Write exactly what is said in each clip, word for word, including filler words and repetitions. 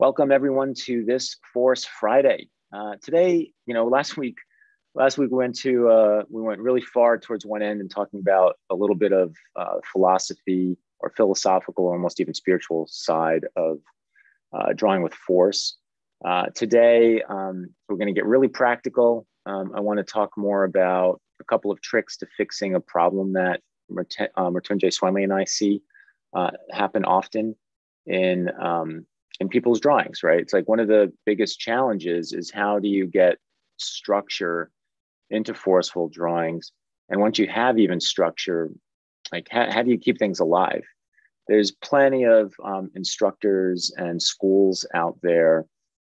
Welcome everyone to this Force Friday. Uh, today, you know, last week, last week we went to uh, we went really far towards one end and talking about a little bit of uh, philosophy or philosophical, almost even spiritual side of uh, drawing with force. Uh, today, um, we're going to get really practical. Um, I want to talk more about a couple of tricks to fixing a problem that Mritunjay Swendly and I see uh, happen often in. Um, in people's drawings, right? It's like one of the biggest challenges is how do you get structure into forceful drawings? And once you have even structure, like how, how do you keep things alive? There's plenty of um, instructors and schools out there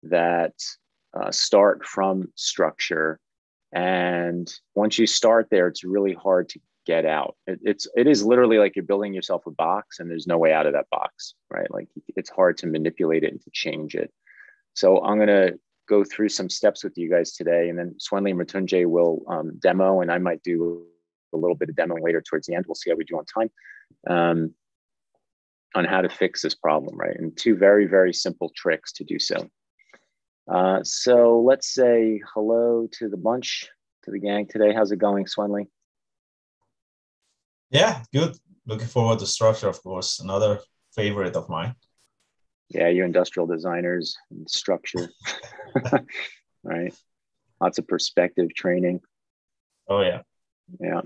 that uh, start from structure. And once you start there, it's really hard to get out. It, it's, it is literally like you're building yourself a box and there's no way out of that box, right? Like it's hard to manipulate it and to change it. So I'm going to go through some steps with you guys today, and then Swendly and Mritunjay will um, demo, and I might do a little bit of demo later towards the end. We'll see how we do on time um, on how to fix this problem, right? And two very, very simple tricks to do so. Uh, so let's say hello to the bunch, to the gang today. How's it going, Swendly? Yeah, good. Looking forward to structure, of course. Another favorite of mine. Yeah, you industrial designers and structure. Right. Lots of perspective training. Oh, yeah. Yeah.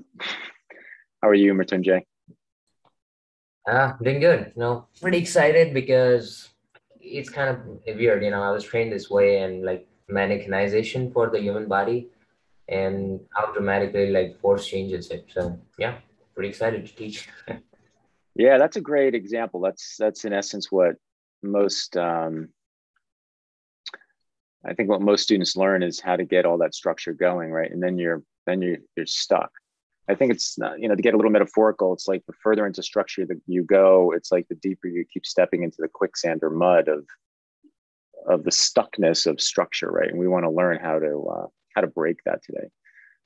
How are you, Mritunjay? Ah, doing good. You know, pretty excited because it's kind of weird. You know, I was trained this way and like mannequinization for the human body, and automatically like force changes it. So, yeah. Pretty excited to teach. Yeah, that's a great example. That's that's in essence what most um, I think what most students learn is how to get all that structure going, right? And then you're then you you're stuck. I think it's not, you know, to get a little metaphorical, it's like the further into structure that you go, it's like the deeper you keep stepping into the quicksand or mud of of the stuckness of structure, right? And we want to learn how to uh, how to break that today.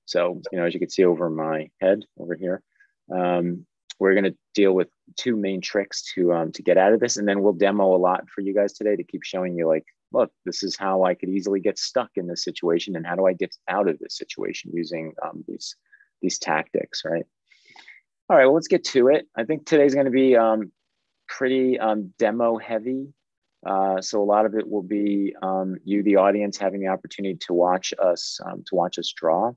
So you know, as you can see over my head over here. Um, we're going to deal with two main tricks to, um, to get out of this. And then we'll demo a lot for you guys today to keep showing you like, look, this is how I could easily get stuck in this situation. And how do I get out of this situation using, um, these, these tactics, right? All right, well, let's get to it. I think today's going to be, um, pretty, um, demo heavy. Uh, so a lot of it will be, um, you, the audience, having the opportunity to watch us, um, to watch us draw.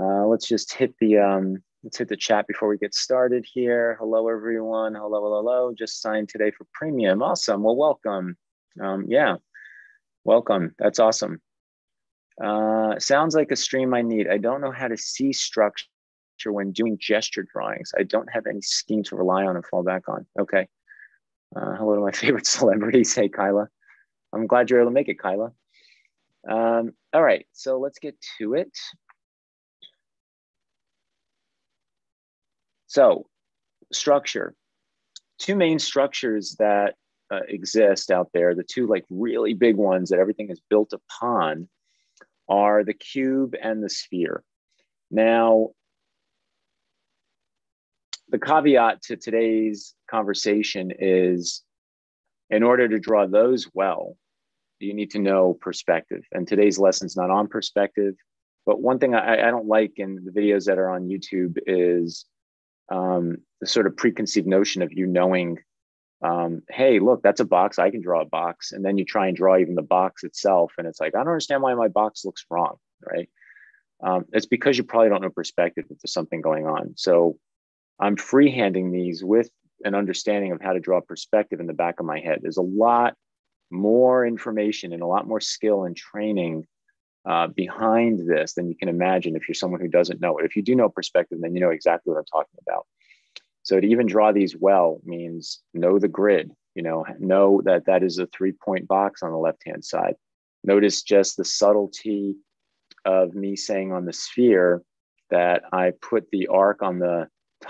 Uh, let's just hit the, um, Let's hit the chat before we get started here. Hello, everyone. Hello, hello, hello. Just signed today for premium. Awesome. Well, welcome. Um, yeah, welcome. That's awesome. Uh, sounds like a stream I need. I don't know how to see structure when doing gesture drawings. I don't have any scheme to rely on and fall back on. Okay. Uh, hello to my favorite celebrities. Hey, Kyla. I'm glad you're able to make it, Kyla. Um, all right. So let's get to it. So structure, two main structures that uh, exist out there, the two like really big ones that everything is built upon are the cube and the sphere. Now, the caveat to today's conversation is in order to draw those well, you need to know perspective. And today's lesson is not on perspective. But one thing I, I don't like in the videos that are on YouTube is Um, the sort of preconceived notion of you knowing, um, hey, look, that's a box. I can draw a box. And then you try and draw even the box itself. And it's like, I don't understand why my box looks wrong, right? Um, it's because you probably don't know perspective if there's something going on. So I'm freehanding these with an understanding of how to draw perspective in the back of my head. There's a lot more information and a lot more skill and training Uh, behind this than you can imagine if you're someone who doesn't know it. If you do know perspective, then you know exactly what I'm talking about. So to even draw these well means know the grid, you know, know that that is a three-point box on the left-hand side. Notice just the subtlety of me saying on the sphere that I put the arc on the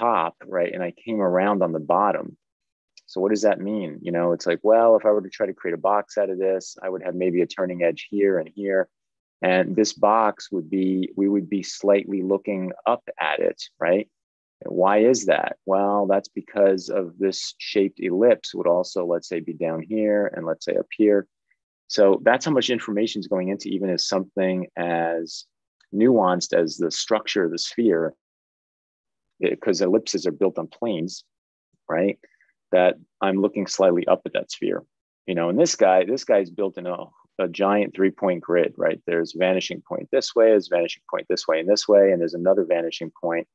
top, right? And I came around on the bottom. So what does that mean? You know, it's like, well, if I were to try to create a box out of this, I would have maybe a turning edge here and here. And this box would be, we would be slightly looking up at it, right? Why is that? Well, that's because of this shaped ellipse would also, let's say, be down here and let's say up here. So that's how much information is going into even as something as nuanced as the structure of the sphere, because ellipses are built on planes, right? That I'm looking slightly up at that sphere, you know, and this guy, this guy's built in a, a giant three point grid, right? There's vanishing point this way, there's vanishing point this way and this way, and there's another vanishing point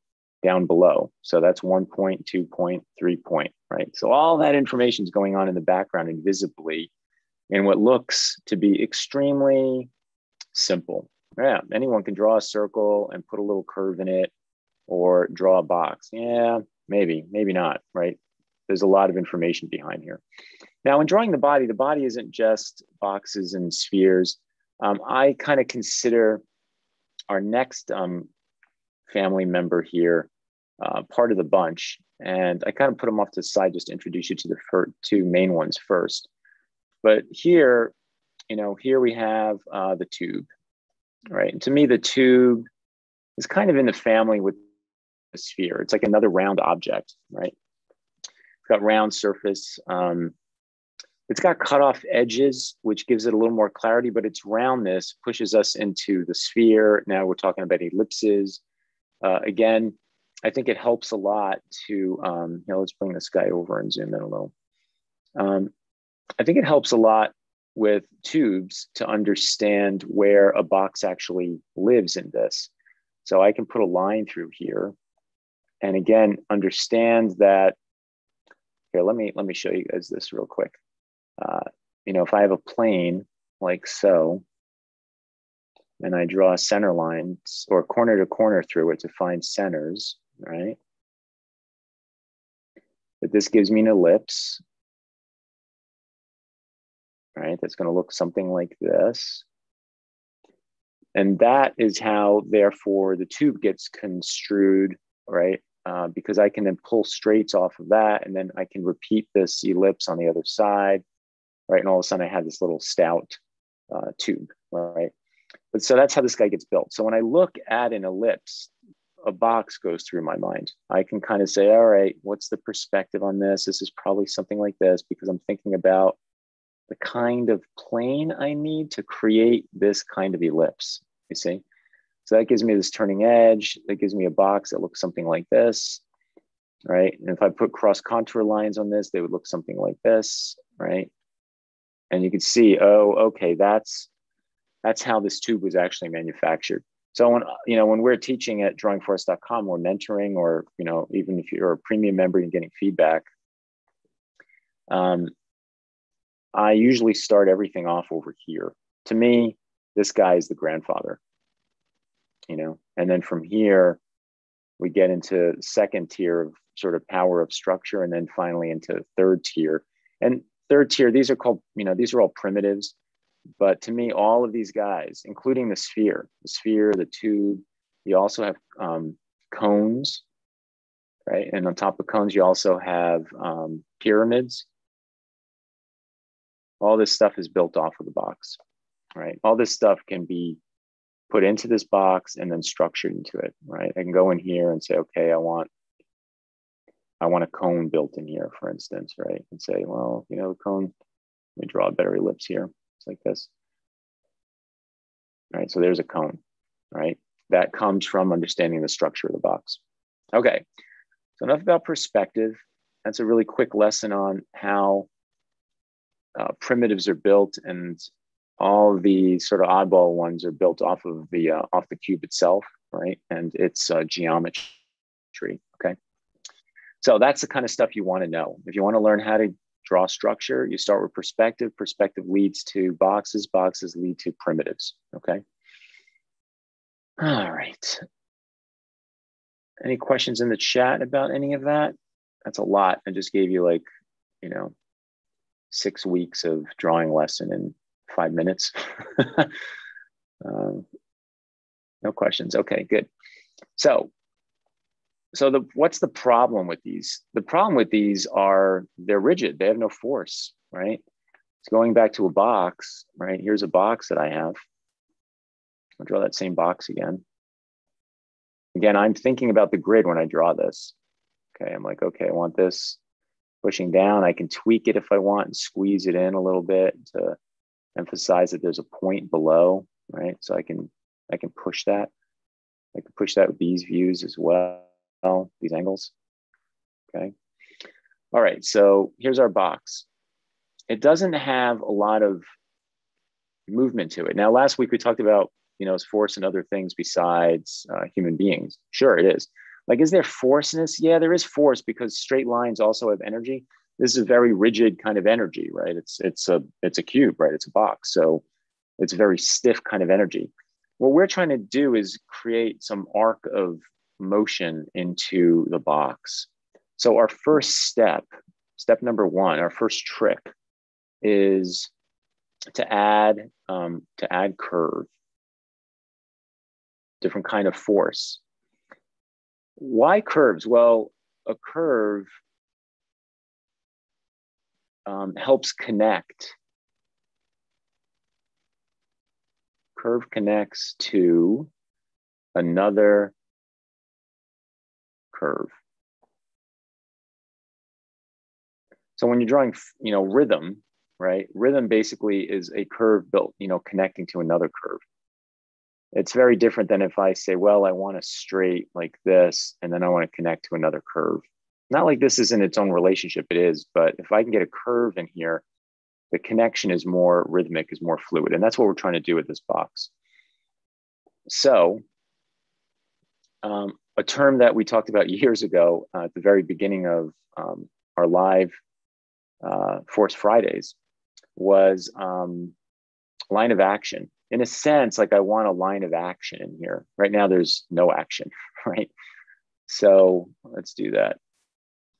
down below. So that's one point, two point, three point, right? So all that information is going on in the background invisibly in what looks to be extremely simple. Yeah, anyone can draw a circle and put a little curve in it or draw a box. Yeah, maybe, maybe not, right? There's a lot of information behind here. Now, in drawing the body, the body isn't just boxes and spheres. Um, I kind of consider our next um, family member here uh, part of the bunch. And I kind of put them off to the side just to introduce you to the first two main ones first. But here, you know, here we have uh, the tube, right? And to me, the tube is kind of in the family with the sphere. It's like another round object, right? It's got round surface. Um, it's got cut off edges, which gives it a little more clarity, but its roundness pushes us into the sphere. Now we're talking about ellipses. Uh, again, I think it helps a lot to, um, you know, let's bring this guy over and zoom in a little. Um, I think it helps a lot with tubes to understand where a box actually lives in this. So I can put a line through here. And again, understand that, here, let me, let me show you guys this real quick. Uh, you know, if I have a plane like so, and I draw center lines or corner to corner through it to find centers, right? But this gives me an ellipse, right? That's gonna look something like this. And that is how, therefore, the tube gets construed, right? Uh, because I can then pull straights off of that, and then I can repeat this ellipse on the other side, right? And all of a sudden I have this little stout uh, tube, right? But so that's how this guy gets built. So when I look at an ellipse, a box goes through my mind. I can kind of say, all right, what's the perspective on this? This is probably something like this because I'm thinking about the kind of plane I need to create this kind of ellipse, you see? So that gives me this turning edge. That gives me a box that looks something like this, right? And if I put cross contour lines on this, they would look something like this, right? And you can see, oh, okay, that's, that's how this tube was actually manufactured. So when, you know, when we're teaching at drawing force dot com or mentoring, or, you know, even if you're a premium member and getting feedback, um, I usually start everything off over here. To me, this guy is the grandfather, you know, and then from here, we get into second tier of sort of power of structure, and then finally into third tier. And third tier, these are called, you know, these are all primitives. But to me, all of these guys, including the sphere, the sphere, the tube, you also have um, cones, right? And on top of cones, you also have um, pyramids. All this stuff is built off of the box, right? All this stuff can be put into this box and then structured into it, right? I can go in here and say, okay, I want, I want a cone built in here, for instance, right? And say, well, you know, the cone, let me draw a better ellipse here. Like this, all right? So there's a cone, right? That comes from understanding the structure of the box. Okay, so enough about perspective. That's a really quick lesson on how uh, primitives are built, and all the sort of oddball ones are built off of the uh, off the cube itself, right? And it's uh, geometry. Okay, so that's the kind of stuff you want to know if you want to learn how to draw structure. You start with perspective. Perspective leads to boxes. Boxes lead to primitives, okay? All right. Any questions in the chat about any of that? That's a lot. I just gave you like, you know, six weeks of drawing lesson in five minutes. um, no questions. Okay, good. So, So the, what's the problem with these? The problem with these are they're rigid. They have no force, right? It's going back to a box, right? Here's a box that I have. I'll draw that same box again. Again, I'm thinking about the grid when I draw this. Okay, I'm like, okay, I want this pushing down. I can tweak it if I want and squeeze it in a little bit to emphasize that there's a point below, right? So I can I can push that. I can push that with these views as well, these angles. Okay. All right, so here's our box. It doesn't have a lot of movement to it. Now, last week we talked about, you know, is force and other things besides uh, human beings? Sure, it is. Like, is there force in this? Yeah, there is force because straight lines also have energy. This is a very rigid kind of energy, right? It's it's a it's a cube, right? It's a box, so it's a very stiff kind of energy. What we're trying to do is create some arc of motion into the box. So our first step, step number one, our first trick is to add um, to add curve, different kind of force. Why curves? Well, a curve um, helps connect. Curve connects to another curve. So when you're drawing, you know, rhythm, right? Rhythm basically is a curve built, you know, connecting to another curve. It's very different than if I say, well, I want a straight like this, and then I want to connect to another curve. Not like this is in its own relationship, it is, but if I can get a curve in here, the connection is more rhythmic, is more fluid. And that's what we're trying to do with this box. So um, a term that we talked about years ago uh, at the very beginning of um, our live uh, Force Fridays was um, line of action. In a sense, like I want a line of action in here. Right now, there's no action, right? So let's do that.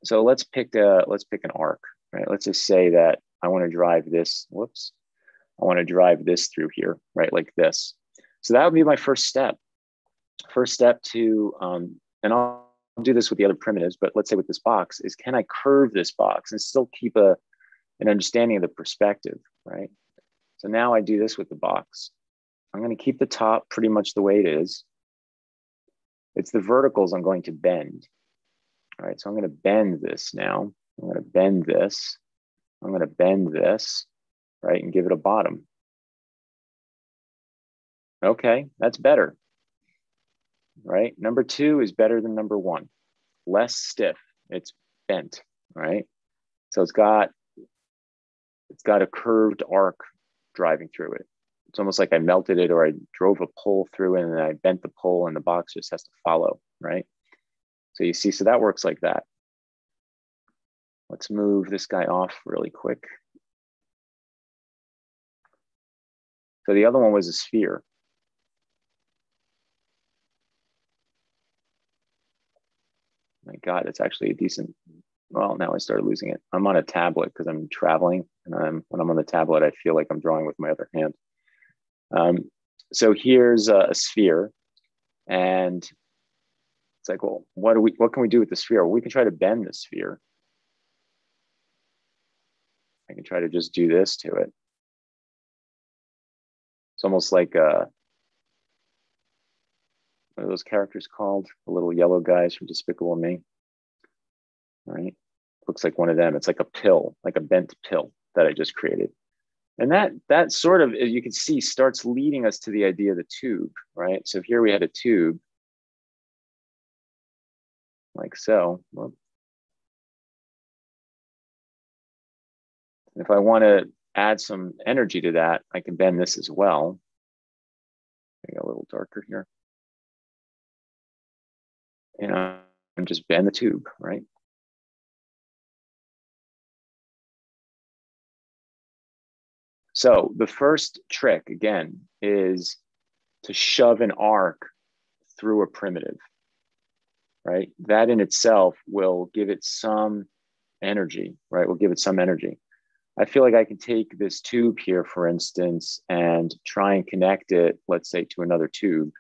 So let's pick a, let's pick an arc, right? Let's just say that I want to drive this, whoops. I want to drive this through here, right? Like this. So that would be my first step. First step to, um, and I'll do this with the other primitives, but let's say with this box is, can I curve this box and still keep a, an understanding of the perspective, right? So now I do this with the box. I'm going to keep the top pretty much the way it is. It's the verticals I'm going to bend. All right, so I'm going to bend this now. I'm going to bend this. I'm going to bend this, right, and give it a bottom. Okay, that's better, right? Number two is better than number one. Less stiff, it's bent, right? So it's got, it's got a curved arc driving through it. It's almost like I melted it or I drove a pole through it and then I bent the pole and the box just has to follow, right? So you see, so that works like that. Let's move this guy off really quick. So the other one was a sphere. My God, it's actually a decent, well, now I started losing it. I'm on a tablet because I'm traveling and I'm, when I'm on the tablet, I feel like I'm drawing with my other hand. Um, so here's a, a sphere and it's like, well, what do we, what can we do with the sphere? Well, we can try to bend the sphere. I can try to just do this to it. It's almost like a, what are those characters called? The little yellow guys from Despicable Me, right? Looks like one of them. It's like a pill, like a bent pill that I just created. And that, that sort of, as you can see, starts leading us to the idea of the tube, right? So here we had a tube, like so. Well, if I want to add some energy to that, I can bend this as well. Make it a little darker here. And I'm just bend the tube, right? So the first trick, again, is to shove an arc through a primitive, right? That in itself will give it some energy, right? Will give it some energy. I feel like I can take this tube here, for instance, and try and connect it, let's say, to another tube.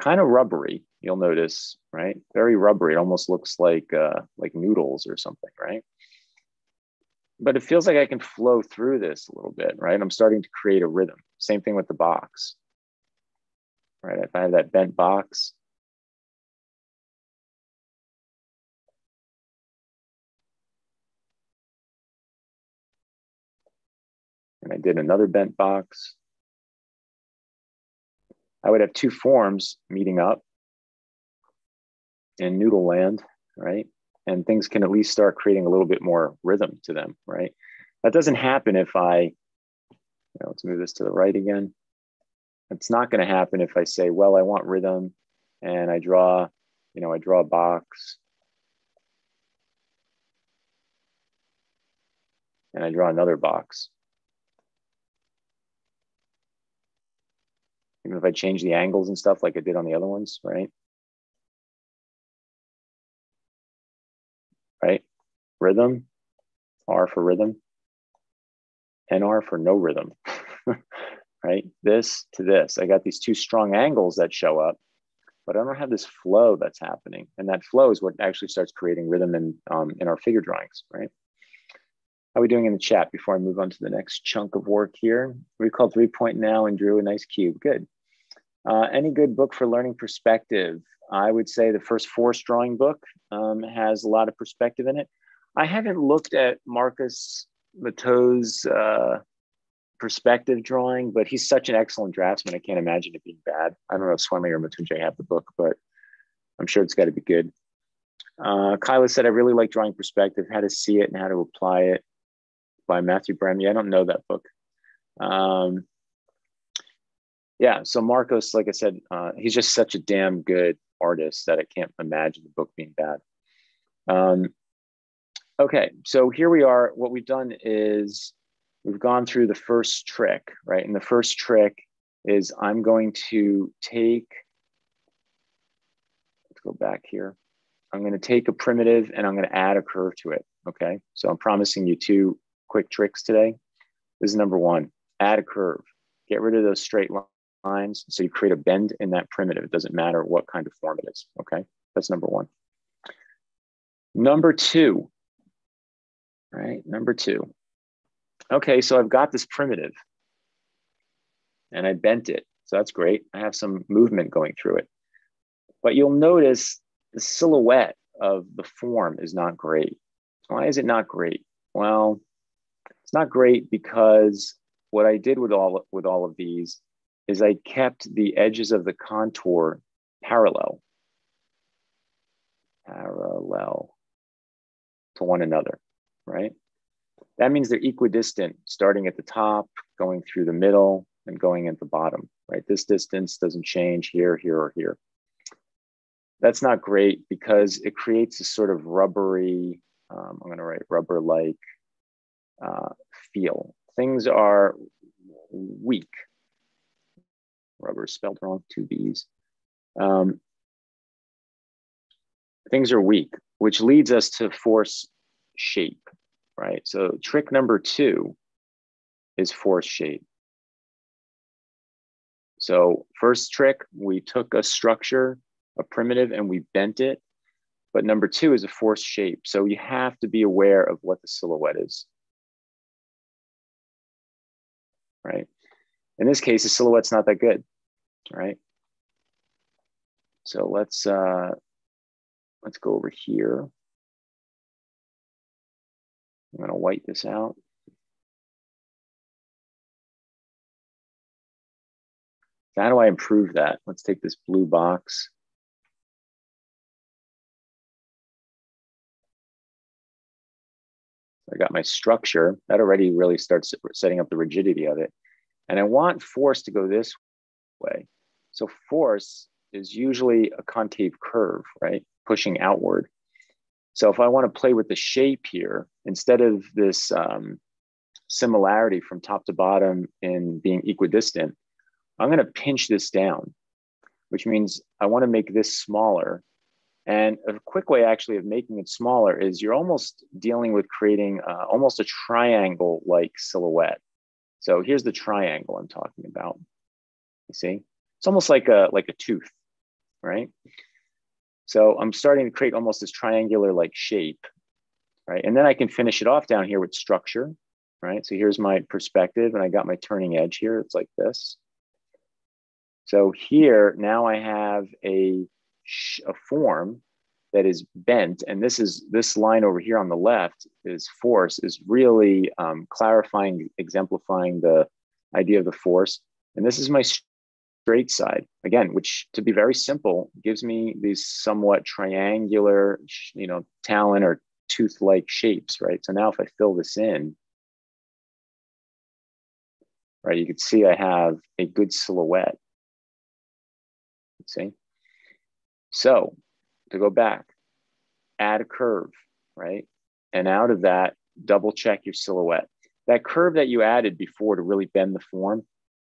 Kind of rubbery, you'll notice, right? Very rubbery. It almost looks like uh, like noodles or something, right? But it feels like I can flow through this a little bit, right? I'm starting to create a rhythm. Same thing with the box. right? If I have that bent box, and I did another bent box, I would have two forms meeting up in noodle land, right? And things can at least start creating a little bit more rhythm to them, right? That doesn't happen if I, you know, let's move this to the right again. It's not gonna happen if I say, well, I want rhythm and I draw, you know, I draw a box and I draw another box. Even if I change the angles and stuff like I did on the other ones, right? Right, rhythm, R for rhythm, N R for no rhythm, right? This to this, I got these two strong angles that show up, but I don't have this flow that's happening. And that flow is what actually starts creating rhythm in, um, in our figure drawings, right? How are we doing in the chat before I move on to the next chunk of work here? Recall three point now and drew a nice cube, good. Uh, any good book for learning perspective? I would say the first Force drawing book um, has a lot of perspective in it. I haven't looked at Marcus Mattesi's uh, perspective drawing, but he's such an excellent draftsman. I can't imagine it being bad. I don't know if Swendly or Mritunjay have the book, but I'm sure it's got to be good. Uh, Kyla said, I really like drawing perspective, how to see it and how to apply it, by Matthew Bramy. I don't know that book. Um, Yeah, so Marcus, like I said, uh, he's just such a damn good artist that I can't imagine the book being bad. Um, okay, so here we are. What we've done is we've gone through the first trick, right? And the first trick is I'm going to take, let's go back here. I'm gonna take a primitive and I'm gonna add a curve to it, okay? So I'm promising you two quick tricks today. This is number one, add a curve. Get rid of those straight lines. lines. So you create a bend in that primitive. It doesn't matter what kind of form it is, okay? That's number one. Number two, right? Number two. Okay, so I've got this primitive and I bent it. So that's great. I have some movement going through it. But you'll notice the silhouette of the form is not great. Why is it not great? Well, it's not great because what I did with all, with all of these is I kept the edges of the contour parallel, parallel to one another, right? That means they're equidistant, starting at the top, going through the middle, and going at the bottom, right? This distance doesn't change here, here, or here. That's not great because it creates a sort of rubbery, um, I'm gonna write rubber-like uh, feel. Things are weak. Rubber spelled wrong, two B's. Um, things are weak, which leads us to force shape, right? So trick number two is force shape. So first trick, we took a structure, a primitive, and we bent it. But number two is a force shape. So you have to be aware of what the silhouette is, right? In this case, the silhouette's not that good. All right, so let's uh, let's go over here. I'm gonna white this out. How do I improve that? Let's take this blue box. I got my structure. That already really starts setting up the rigidity of it. And I want force to go this way. So force is usually a concave curve, right? Pushing outward. So if I want to play with the shape here, instead of this um, similarity from top to bottom in being equidistant, I'm going to pinch this down, which means I want to make this smaller. And a quick way actually of making it smaller is you're almost dealing with creating uh, almost a triangle-like silhouette. So here's the triangle I'm talking about, you see? It's almost like a, like a tooth, right? So I'm starting to create almost this triangular-like shape, right? And then I can finish it off down here with structure, right? So here's my perspective and I got my turning edge here, it's like this. So here now I have a, a form that is bent, and this is this line over here on the left is force, is really um, clarifying, exemplifying the idea of the force. And this is my straight side again, which, to be very simple, gives me these somewhat triangular, you know, talon or tooth-like shapes, right? So now if I fill this in, right, you can see I have a good silhouette. Let's see? So to go back, add a curve, right? And out of that, double check your silhouette. That curve that you added before to really bend the form,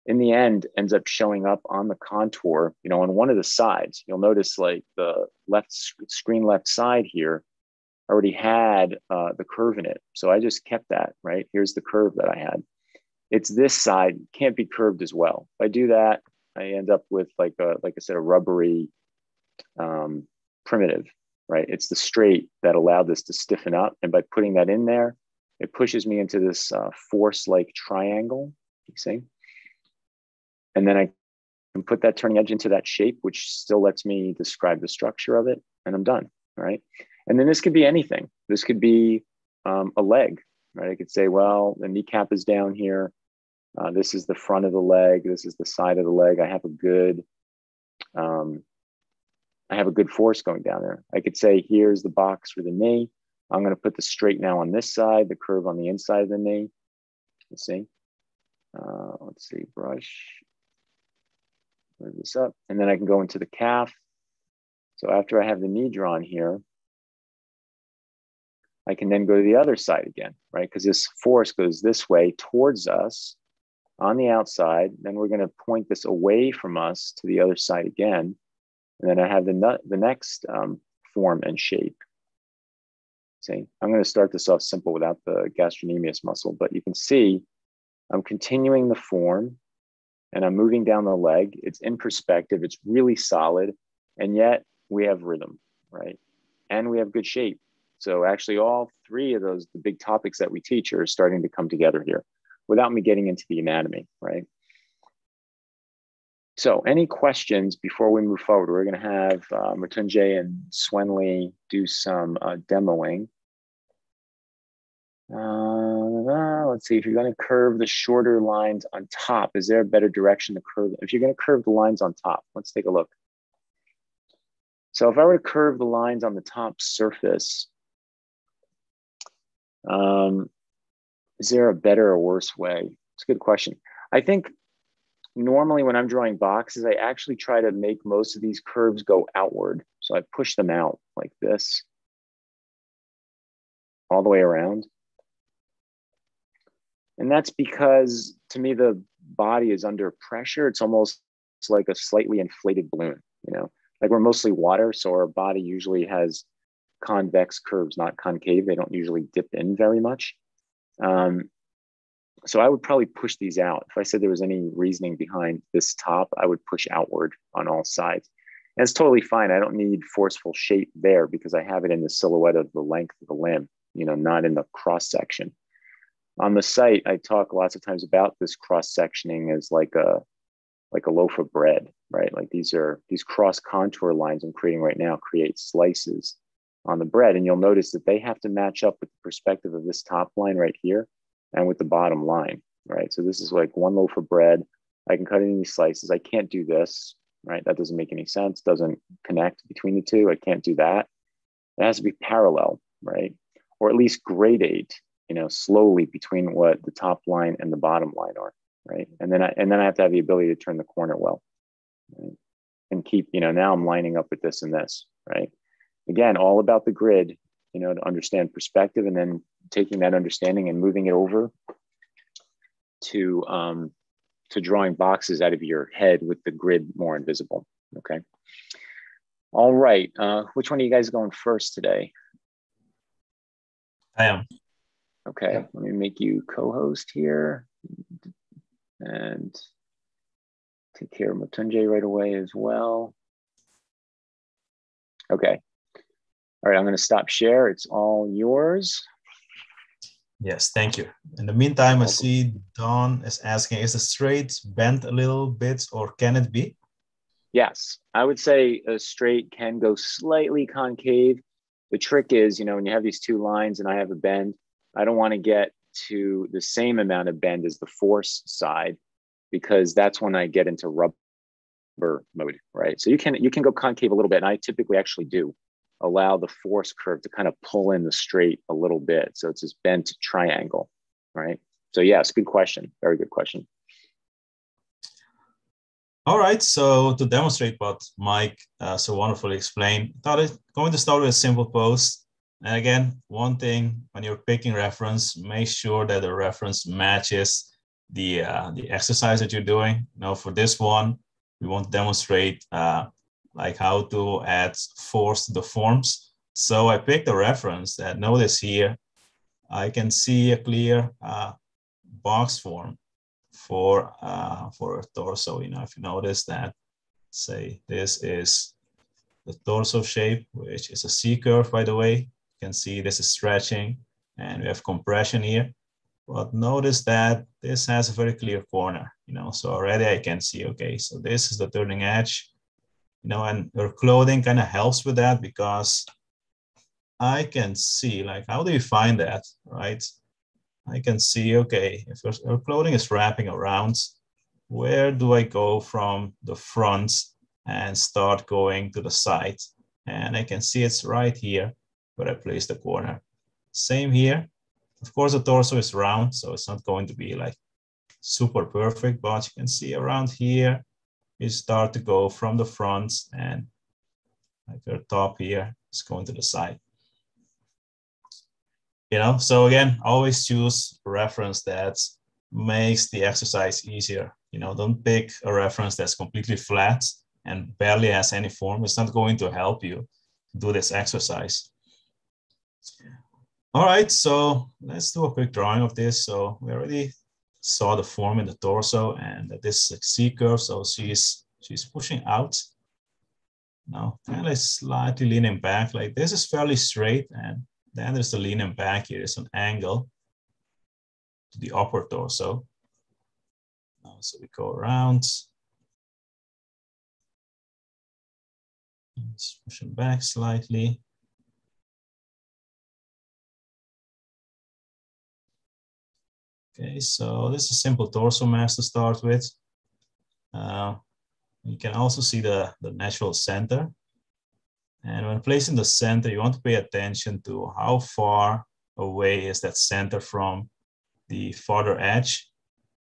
in the end, ends up showing up on the contour, you know, on one of the sides. You'll notice like the left screen left side here already had uh, the curve in it. So I just kept that, right? Here's the curve that I had. It's this side, can't be curved as well. If I do that, I end up with like a, like I said, a rubbery um, primitive, right? It's the straight that allowed this to stiffen up. And by putting that in there, it pushes me into this uh, force-like triangle, you see? And then I can put that turning edge into that shape, which still lets me describe the structure of it, and I'm done, right? And then this could be anything. This could be um, a leg, right? I could say, well, the kneecap is down here. Uh, this is the front of the leg. This is the side of the leg. I have a good, um, I have a good force going down there. I could say, here's the box for the knee. I'm gonna put the straight now on this side, the curve on the inside of the knee. Let's see, uh, let's see, brush. Move this up, and then I can go into the calf. So after I have the knee drawn here, I can then go to the other side again, right? Because this force goes this way towards us on the outside. Then we're going to point this away from us to the other side again. And then I have the, the next um, form and shape. See, I'm going to start this off simple without the gastrocnemius muscle, but you can see I'm continuing the form. And I'm moving down the leg. It's in perspective, it's really solid. And yet we have rhythm, right? And we have good shape. So actually all three of those, the big topics that we teach, are starting to come together here without me getting into the anatomy, right? So any questions before we move forward? We're gonna have uh, Mritunjay and Swendly do some uh, demoing. Uh, let's see, if you're going to curve the shorter lines on top, is there a better direction to curve? If you're going to curve the lines on top, let's take a look. So if I were to curve the lines on the top surface, um, is there a better or worse way? It's a good question. I think normally when I'm drawing boxes, I actually try to make most of these curves go outward. So I push them out like this, all the way around. And that's because, to me, the body is under pressure. It's almost it's like a slightly inflated balloon, you know, like we're mostly water. So our body usually has convex curves, not concave. They don't usually dip in very much. Um, so I would probably push these out. If I said there was any reasoning behind this top, I would push outward on all sides. And it's totally fine. I don't need forceful shape there because I have it in the silhouette of the length of the limb, you know, not in the cross section. On the site, I talk lots of times about this cross-sectioning as like a, like a loaf of bread, right? Like these are, these cross-contour lines I'm creating right now create slices on the bread. And you'll notice that they have to match up with the perspective of this top line right here and with the bottom line, right? So this is like one loaf of bread. I can cut it in these slices. I can't do this, right? That doesn't make any sense. Doesn't connect between the two. I can't do that. It has to be parallel, right? Or at least gradate, you know, slowly between what the top line and the bottom line are, right? And then I, and then I have to have the ability to turn the corner well, right? And keep, you know, now I'm lining up with this and this, right? Again, all about the grid, you know, to understand perspective and then taking that understanding and moving it over to, um, to drawing boxes out of your head with the grid more invisible, okay? All right, uh, which one of you guys going first today? I am. Okay, yeah. Let me make you co-host here and take care of Mritunjay right away as well. Okay. All right, I'm going to stop share. It's all yours. Yes, thank you. In the meantime, I see Dawn is asking, is the straight bent a little bit or can it be? Yes, I would say a straight can go slightly concave. The trick is, you know, when you have these two lines and I have a bend, I don't want to get to the same amount of bend as the force side, because that's when I get into rubber mode, right? So you can you can go concave a little bit, and I typically actually do allow the force curve to kind of pull in the straight a little bit. So it's this bent triangle, right? So yes, good question. Very good question. All right, so to demonstrate what Mike uh, so wonderfully explained, I'm going to start with a simple pose. And again, one thing, when you're picking reference, make sure that the reference matches the, uh, the exercise that you're doing. Now for this one, we want to demonstrate uh, like how to add force to the forms. So I picked a reference that, notice here, I can see a clear uh, box form for uh, for a torso. You know, if you notice that, say this is the torso shape, which is a C curve, by the way. You can see this is stretching and we have compression here. But notice that this has a very clear corner, you know, so already I can see, okay, so this is the turning edge, you know, and your clothing kind of helps with that, because I can see, like, how do you find that, right? I can see, okay, if your clothing is wrapping around, where do I go from the front and start going to the side? And I can see it's right here where I place the corner. Same here. Of course, the torso is round, so it's not going to be like super perfect, but you can see around here, you start to go from the front, and like your top here is going to the side. You know, so again, always choose a reference that makes the exercise easier. You know, don't pick a reference that's completely flat and barely has any form. It's not going to help you do this exercise. All right, so let's do a quick drawing of this. So we already saw the form in the torso, and this is a C curve. So she's she's pushing out. Now, kind of slightly leaning back. Like this is fairly straight, and then there's the leaning back here. It's an angle to the upper torso. So we go around. Let's push it back slightly. Okay, so this is a simple torso mass to start with. Uh, you can also see the, the natural center. And when placing the center, you want to pay attention to how far away is that center from the farther edge,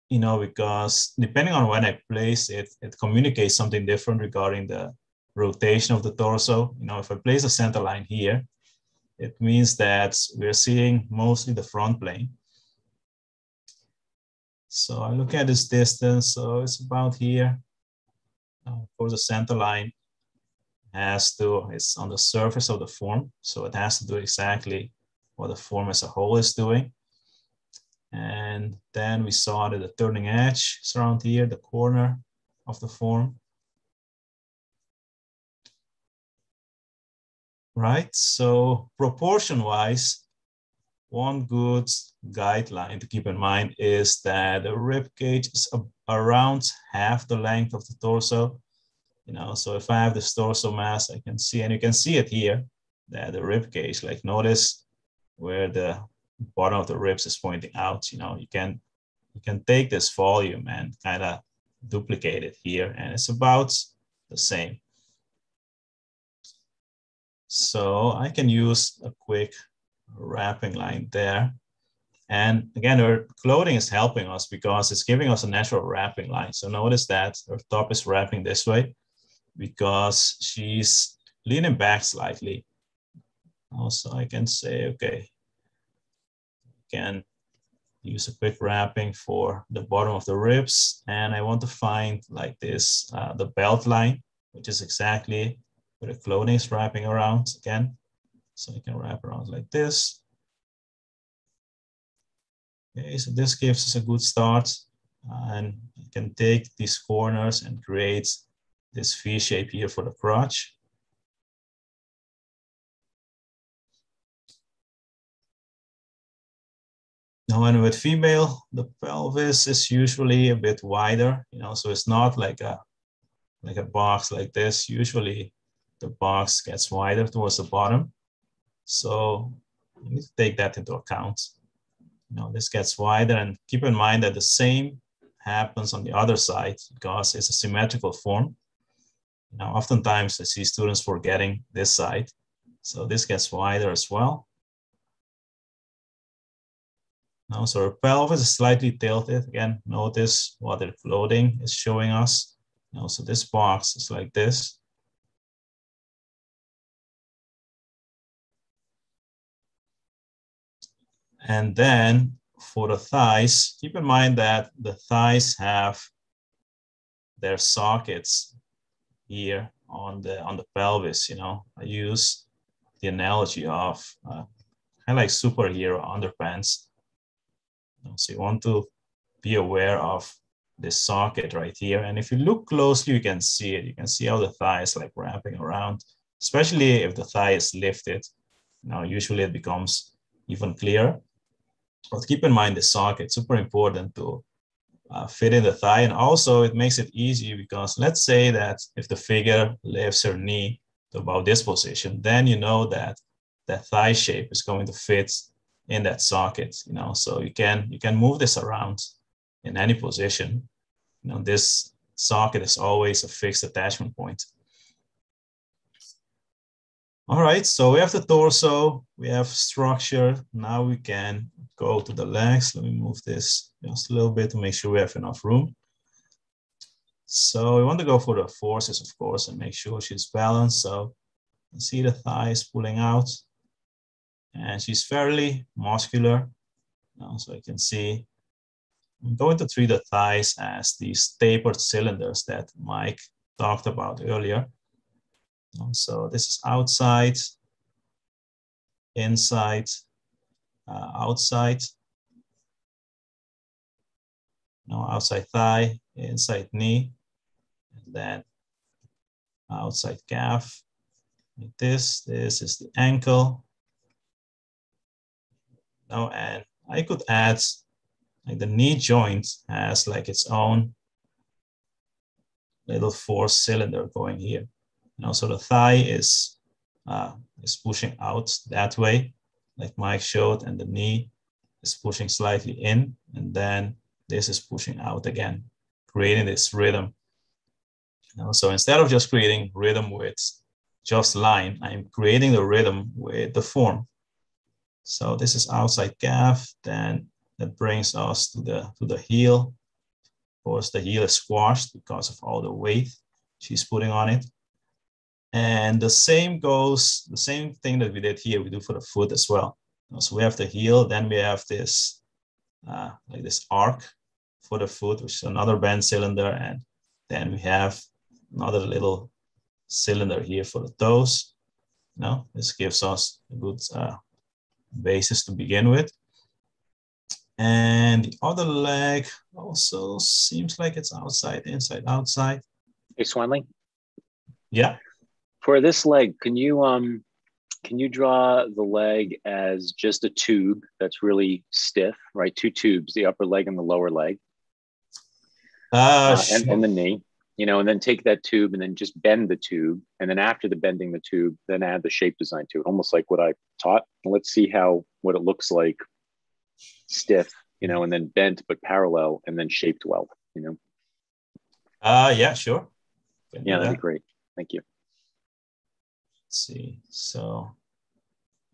you know, because depending on when I place it, it communicates something different regarding the rotation of the torso. You know, if I place a center line here, it means that we're seeing mostly the front plane. So I look at this distance, so it's about here. Of course, the center line has to, it's on the surface of the form, so it has to do exactly what the form as a whole is doing. And then we saw that the turning edge is around here, the corner of the form. Right, so proportion-wise, one good guideline to keep in mind is that the rib cage is around half the length of the torso. You know, so if I have this torso mass, I can see, and you can see it here, that the rib cage, like notice where the bottom of the ribs is pointing out. You know, you can you can take this volume and kind of duplicate it here, and it's about the same. So I can use a quick wrapping line there. And again, our clothing is helping us because it's giving us a natural wrapping line. So notice that her top is wrapping this way, because she's leaning back slightly. Also, I can say, okay, can use a quick wrapping for the bottom of the ribs. And I want to find like this, uh, the belt line, which is exactly where the clothing is wrapping around again. So I can wrap around like this. Okay, so this gives us a good start. Uh, and you can take these corners and create this V shape here for the crotch. Now, and with female, the pelvis is usually a bit wider, you know, so it's not like a like a box like this, usually the box gets wider towards the bottom. So you need to take that into account. You know, this gets wider, and keep in mind that the same happens on the other side because it's a symmetrical form. Now, oftentimes I see students forgetting this side. So this gets wider as well. Now, so her pelvis is slightly tilted. Again, notice what the floating is showing us. Now, so this box is like this. And then for the thighs, keep in mind that the thighs have their sockets here on the on the pelvis. You know, I use the analogy of uh, kind of like superhero underpants. So you want to be aware of this socket right here. And if you look closely, you can see it. You can see how the thigh is like wrapping around, especially if the thigh is lifted. Now, usually it becomes even clearer. But keep in mind the socket, super important to uh, fit in the thigh. And also it makes it easy because let's say that if the figure lifts her knee to about this position, then you know that that thigh shape is going to fit in that socket, you know, so you can you can move this around in any position. You know, this socket is always a fixed attachment point. All right, so we have the torso, we have structure. Now we can go to the legs. Let me move this just a little bit to make sure we have enough room. So we want to go for the forces, of course, and make sure she's balanced. So you can see the thighs pulling out. And she's fairly muscular. So I can see, I'm going to treat the thighs as these tapered cylinders that Mike talked about earlier. So this is outside, inside, uh, outside. Now outside thigh, inside knee, and then outside calf. Like this, this is the ankle. Oh, and I could add like the knee joint has like its own little force cylinder going here. And also the thigh is, uh, is pushing out that way, like Mike showed, and the knee is pushing slightly in, and then this is pushing out again, creating this rhythm. You know, so instead of just creating rhythm with just line, I'm creating the rhythm with the form. So this is outside calf, then that brings us to the, to the heel. Of course, the heel is squashed because of all the weight she's putting on it. And the same goes, the same thing that we did here, we do for the foot as well. So we have the heel, then we have this, uh, like this arc for the foot, which is another band cylinder. And then we have another little cylinder here for the toes. Now, this gives us a good, uh, basis to begin with. And the other leg also seems like it's outside, inside, outside. Hey, Swendly? Yeah. For this leg, can you um can you draw the leg as just a tube that's really stiff, right? Two tubes, the upper leg and the lower leg. Uh, uh, and, and the knee, you know, and then take that tube and then just bend the tube. And then after the bending the tube, then add the shape design to it, almost like what I taught. Let's see how, what it looks like stiff, you know, and then bent, but parallel and then shaped well, you know? Uh, yeah, sure. Can yeah, that'd that. be great. Thank you. Let's see. So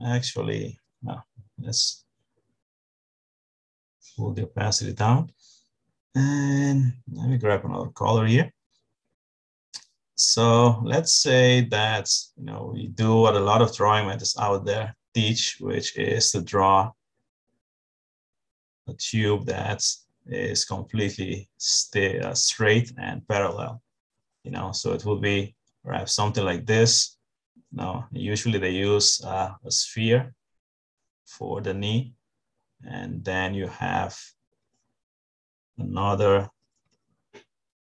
actually, no, let's pull the opacity down and let me grab another color here. So let's say that, you know, we do what a lot of drawing methods out there teach, which is to draw a tube that is completely stay, uh, straight and parallel. You know, so it would be perhaps something like this. Now, usually they use uh, a sphere for the knee, and then you have another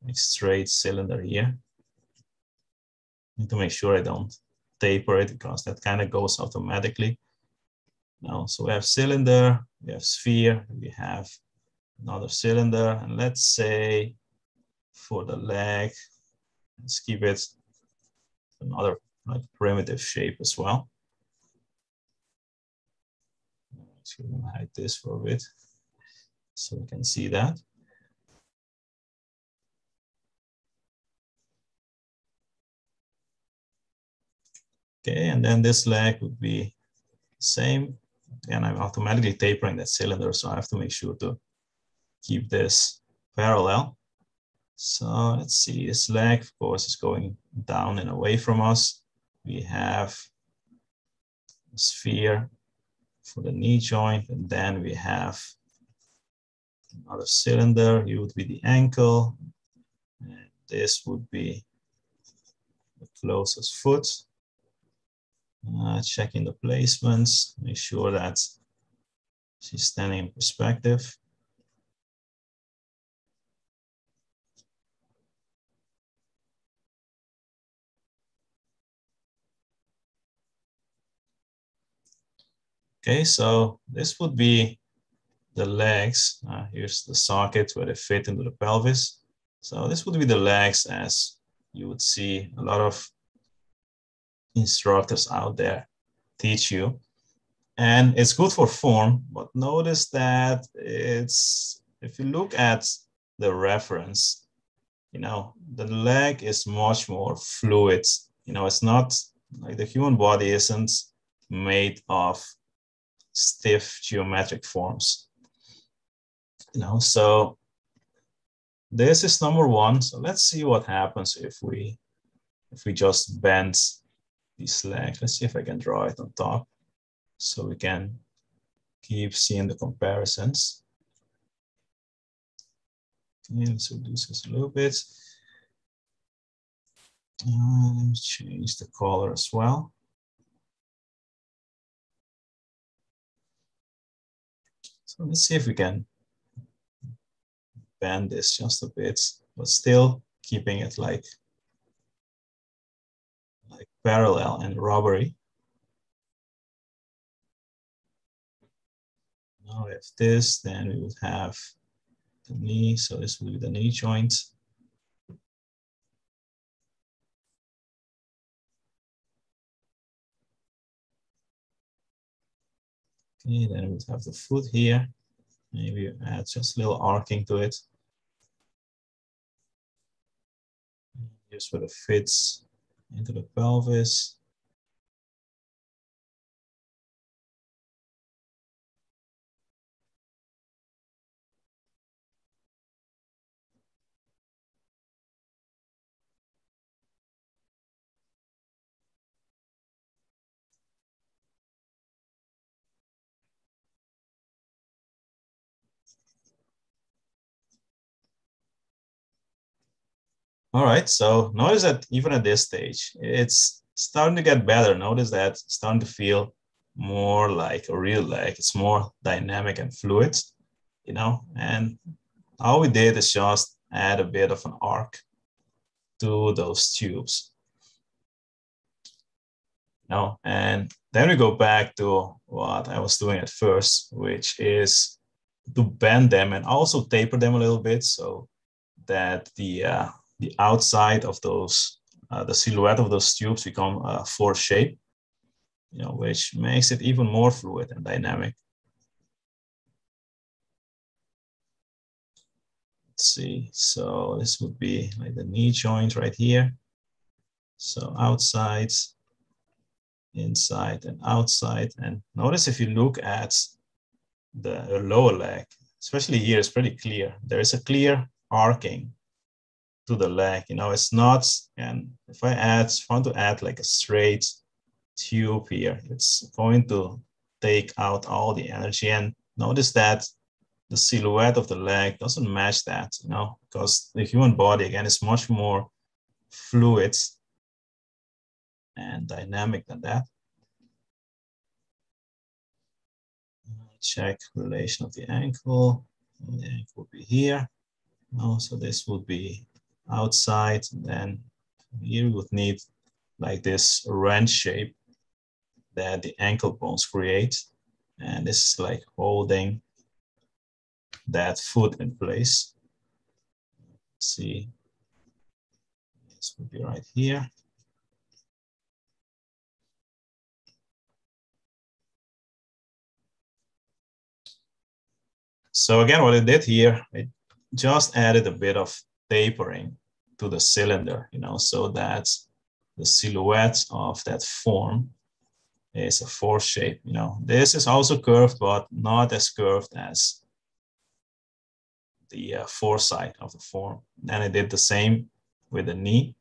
like, straight cylinder here. To make sure I don't taper it because that kind of goes automatically. Now, so we have cylinder, we have sphere, we have another cylinder, and let's say for the leg, Let's give it another like primitive shape as well. So I'm gonna hide this for a bit so we can see that. Okay, and then this leg would be the same. And I'm automatically tapering that cylinder, so I have to make sure to keep this parallel. So let's see, this leg, of course, is going down and away from us. We have a sphere for the knee joint, and then we have another cylinder. Here would be the ankle, and this would be the closest foot. Uh, checking the placements, make sure that she's standing in perspective. Okay, so this would be the legs. Uh, here's the socket where they fit into the pelvis. So this would be the legs, as you would see a lot of instructors out there teach you. And it's good for form, but notice that it's, if you look at the reference, you know, the leg is much more fluid. You know, it's not like the human body isn't made of stiff geometric forms, you know. So this is number one. So let's see what happens if we if we just bend these legs. Let's see if I can draw it on top so we can keep seeing the comparisons. Okay, let's reduce this a little bit. Uh, let me change the color as well. So let's see if we can bend this just a bit, but still keeping it like, like parallel and rubbery. Now if this, then we would have the knee. So this would be the knee joint. Okay, then we would have the foot here. Maybe add just a little arcing to it. Here's where it fits into the pelvis. All right, so notice that even at this stage, it's starting to get better. Notice that it's starting to feel more like a real leg. It's more dynamic and fluid, you know? And all we did is just add a bit of an arc to those tubes. You know? And then we go back to what I was doing at first, which is to bend them and also taper them a little bit so that the, uh, the outside of those, uh, the silhouette of those tubes become a force shape, you know, which makes it even more fluid and dynamic. Let's see, so this would be like the knee joint right here. So outside, inside, and outside. And notice if you look at the lower leg, especially here, it's pretty clear. There is a clear arcing to the leg, you know, it's not, and if I add, if I want to add like a straight tube here, it's going to take out all the energy. And notice that the silhouette of the leg doesn't match that, you know, because the human body, again, is much more fluid and dynamic than that. Check relation of the ankle, and the ankle will be here. Oh, so this would be outside, and then here we would need like this wrench shape that the ankle bones create, and this is like holding that foot in place. Let's see, This would be right here. So again, what it did here, it just added a bit of tapering to the cylinder, you know, so that the silhouette of that form is a force shape, you know. This is also curved, but not as curved as the uh, foresight of the form. And I did the same with the knee,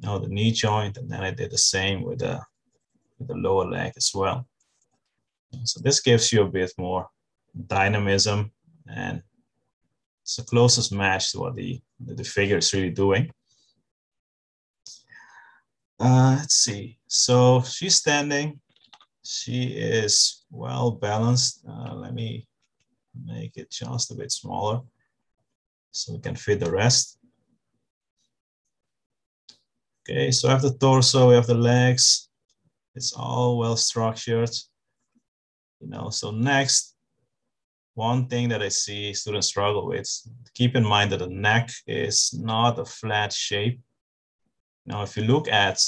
you know, the knee joint, and then I did the same with the, with the lower leg as well. So this gives you a bit more dynamism, and it's the closest match to what the, the figure is really doing. Uh, let's see. So she's standing. She is well balanced. Uh, let me make it just a bit smaller so we can fit the rest. Okay, so we have the torso, we have the legs. It's all well structured. You know, so next, one thing that I see students struggle with, keep in mind that the neck is not a flat shape. Now, if you look at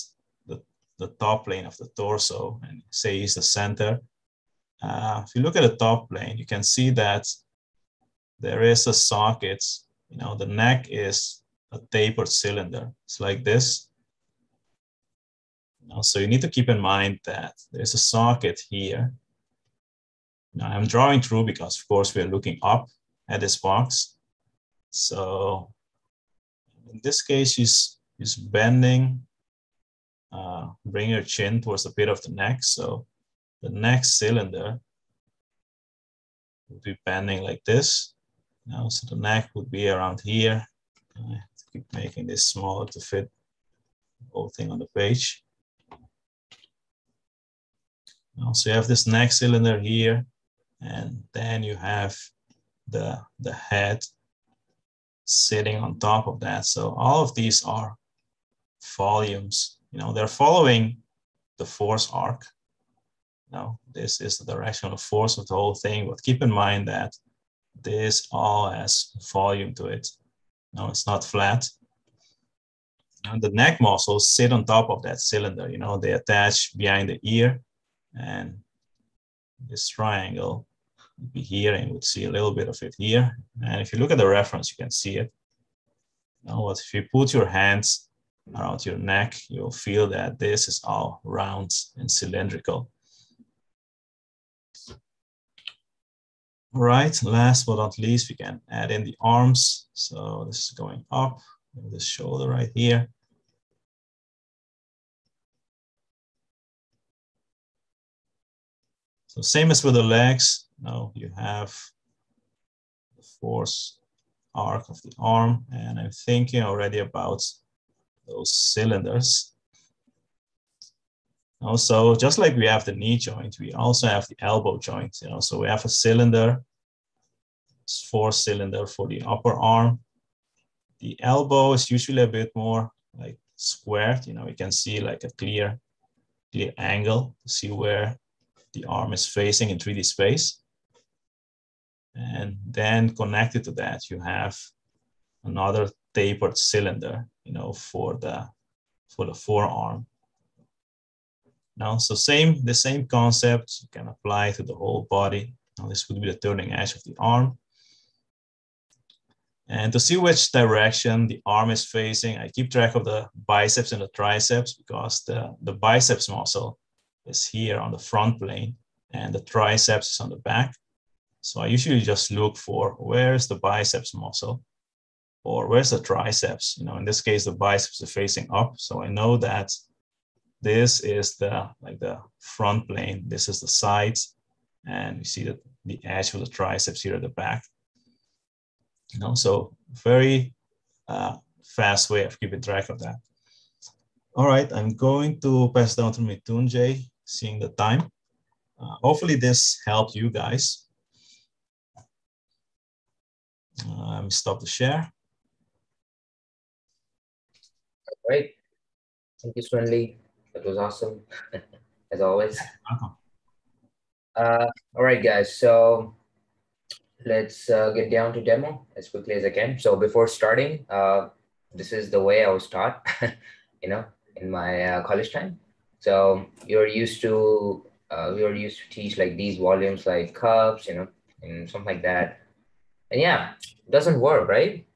the, the top plane of the torso and say he's the center, uh, if you look at the top plane, you can see that there is a socket. You know, the neck is a tapered cylinder. It's like this. You know, so you need to keep in mind that there's a socket here. Now, I'm drawing through because, of course, we are looking up at this box. So in this case, she's, she's bending, uh, bringing her chin towards the pit of the neck. So the neck cylinder would be bending like this. Now, so the neck would be around here. I have to keep making this smaller to fit the whole thing on the page. Now, so you have this neck cylinder here. And then you have the, the head sitting on top of that. So all of these are volumes. You know, they're following the force arc. Now, this is the directional force of the whole thing. But keep in mind that this all has volume to it. No, it's not flat. And the neck muscles sit on top of that cylinder. You know, they attach behind the ear, and this triangle would be here, and you would see a little bit of it here. And if you look at the reference, you can see it. Now, if you put your hands around your neck, you'll feel that this is all round and cylindrical. All right, last but not least, we can add in the arms. So this is going up, this shoulder right here. So same as with the legs, now you have the force arc of the arm, and I'm thinking already about those cylinders. Also, just like we have the knee joint, we also have the elbow joint. You know, so we have a cylinder, it's force cylinder for the upper arm. The elbow is usually a bit more like squared. You know, you can see like a clear, clear angle to see where the arm is facing in three D space. And then connected to that, you have another tapered cylinder, you know, for the, for the forearm. Now, so same, the same concept you can apply to the whole body. Now, this would be the turning edge of the arm. And to see which direction the arm is facing, I keep track of the biceps and the triceps because the, the biceps muscle is here on the front plane and the triceps is on the back. So I usually just look for where's the biceps muscle or where's the triceps. You know, in this case, the biceps are facing up. So I know that this is the, like the front plane, this is the sides, and you see that the edge of the triceps here at the back. You know, so very uh, fast way of keeping track of that. All right, I'm going to pass down to Mritunjay, seeing the time. Uh, hopefully this helped you guys. Uh, let me stop the share. All right. Thank you, Swendly. That was awesome, as always. Uh, all right, guys. So let's uh, get down to demo as quickly as I can. So before starting, uh, this is the way I was taught, you know, in my uh, college time. So you're used to, uh, we were used to teach like these volumes, like cups, you know, and something like that. And yeah, doesn't work, right?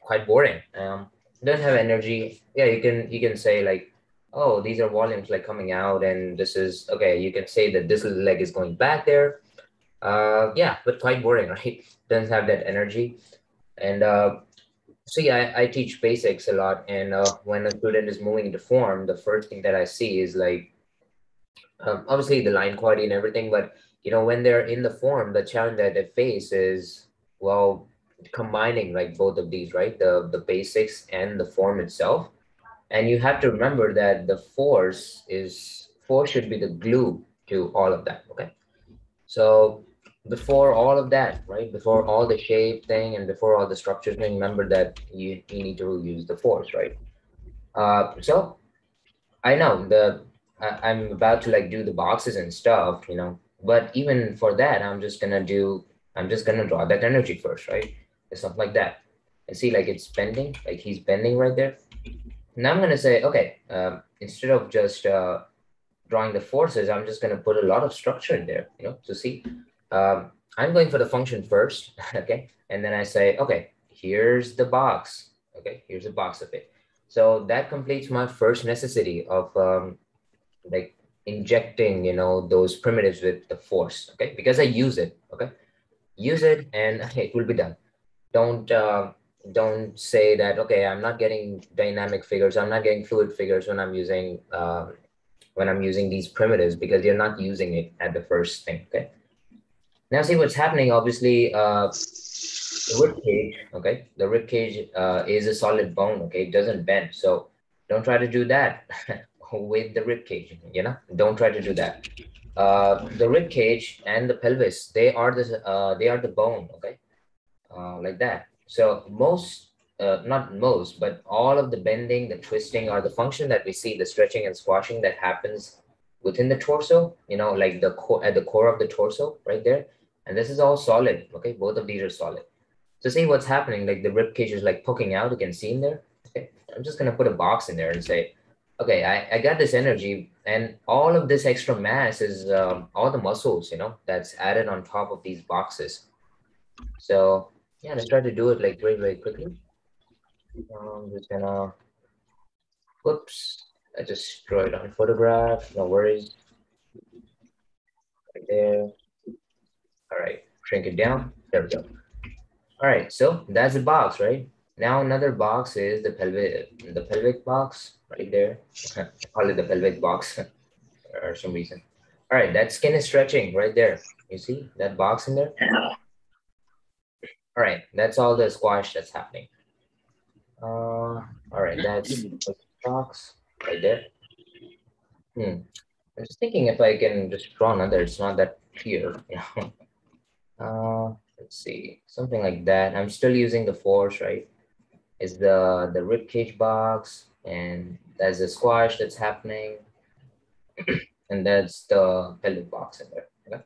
Quite boring. Um, doesn't have energy. Yeah, you can, you can say like, oh, these are volumes like coming out, and this is, okay, you can say that this leg is going back there. Uh, yeah, but quite boring, right? Doesn't have that energy. And uh, so yeah, I, I teach basics a lot. And uh, when a student is moving into form, the first thing that I see is like, um, obviously the line quality and everything, but you know, when they're in the form, the challenge that they face is, well, combining like both of these, right? The, the basics and the form itself. And you have to remember that the force is, force should be the glue to all of that, okay? So before all of that, right, before all the shape thing and before all the structure thing, remember that you, you need to use the force, right? Uh, so I know the I, I'm about to like do the boxes and stuff, you know, but even for that, I'm just gonna do, I'm just gonna draw that energy first, right? Or something like that. And see, like it's bending, like he's bending right there. Now I'm gonna say, okay, uh, instead of just uh, drawing the forces, I'm just gonna put a lot of structure in there, you know, so see, um, I'm going for the function first, okay? And then I say, okay, here's the box, okay? Here's a box of it. So that completes my first necessity of um, like injecting, you know, those primitives with the force, okay? Because I use it, okay? Use it and okay, it will be done. Don't, uh, Don't say that, okay, I'm not getting dynamic figures, I'm not getting fluid figures when I'm using um, when I'm using these primitives, because you're not using it at the first thing, okay? Now see what's happening, obviously, uh, the rib cage, okay? The rib cage uh, is a solid bone, okay? It doesn't bend, so don't try to do that with the rib cage, you know? Don't try to do that. Uh, the rib cage and the pelvis, they are the, uh, they are the bone, okay? Uh, like that. So most, uh, not most, but all of the bending, the twisting, or the function that we see, the stretching and squashing that happens within the torso, you know, like the core, at the core of the torso right there. And this is all solid, okay? Both of these are solid. So see what's happening, like the rib cage is like poking out, you can see in there. Okay. I'm just gonna put a box in there and say, okay, I, I got this energy and all of this extra mass is um, all the muscles, you know, that's added on top of these boxes. So, yeah, let's try to do it like very, very quickly. I'm just gonna, whoops, I just draw it on photograph, no worries. Right there. All right, shrink it down, there we go. All right, so that's the box, right? Now another box is the pelvic, the pelvic box right there. I call it the pelvic box for some reason. All right, that skin is stretching right there. You see that box in there? All right, that's all the squash that's happening. Uh, all right, that's the box right there. Hmm. I was thinking if I can just draw another, it's not that clear. uh, let's see, something like that. I'm still using the force, right? Is the, the ribcage box, and that's the squash that's happening. And that's the pelvic box in there. Okay?